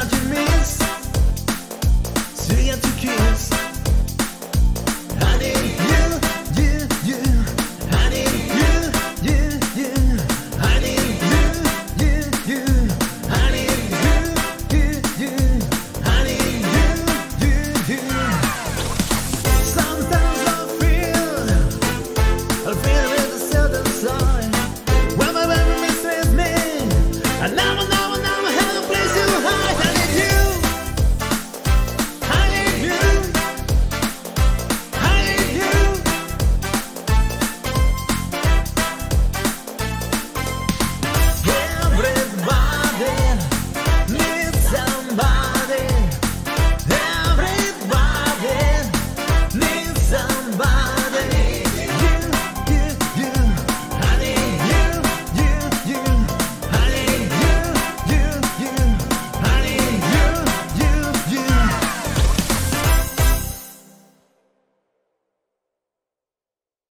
300